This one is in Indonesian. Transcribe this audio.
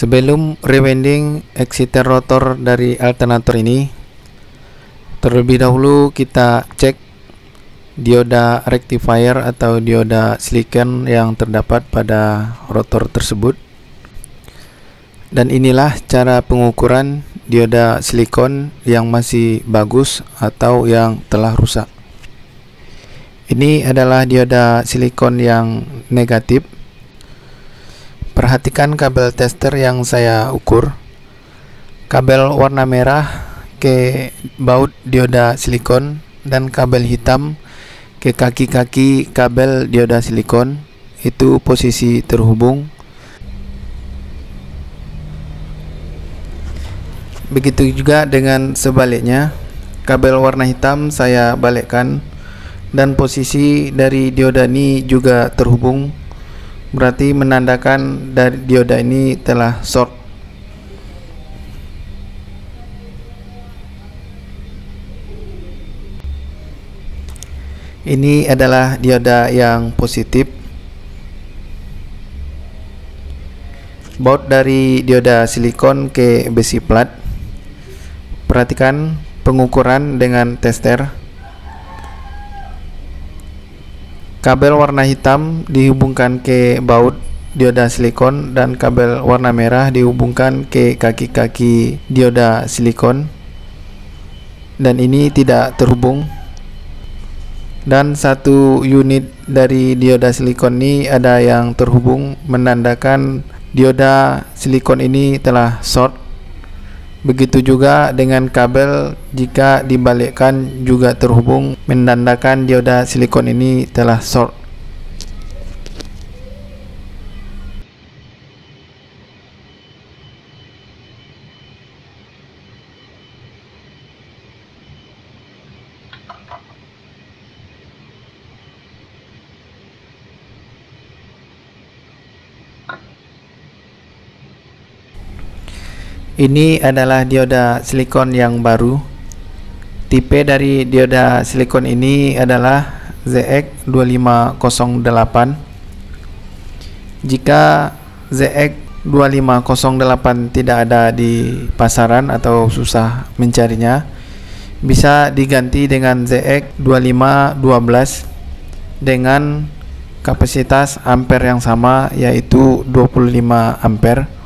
Sebelum rewinding exiter rotor dari alternator ini, terlebih dahulu kita cek dioda rectifier atau dioda silicon yang terdapat pada rotor tersebut. Dan inilah cara pengukuran dioda silikon yang masih bagus atau yang telah rusak. Ini adalah dioda silikon yang negatif. Perhatikan kabel tester yang saya ukur. Kabel warna merah ke baut dioda silikon dan kabel hitam ke kaki-kaki kabel dioda silikon itu posisi terhubung. Begitu juga dengan sebaliknya, kabel warna hitam saya balikkan dan posisi dari dioda ini juga terhubung. Berarti menandakan dari dioda ini telah short. Ini adalah dioda yang positif. Baut dari dioda silikon ke besi plat. Perhatikan pengukuran dengan tester. Kabel warna hitam dihubungkan ke baut dioda silikon dan kabel warna merah dihubungkan ke kaki-kaki dioda silikon, dan ini tidak terhubung. Dan satu unit dari dioda silikon ini ada yang terhubung, menandakan dioda silikon ini telah short. Begitu juga dengan kabel, jika dibalikkan juga terhubung, menandakan dioda silikon ini telah short. Ini adalah dioda silikon yang baru. Tipe dari dioda silikon ini adalah ZX2508. Jika ZX2508 tidak ada di pasaran atau susah mencarinya, bisa diganti dengan ZX2512 dengan kapasitas ampere yang sama, yaitu 25 ampere.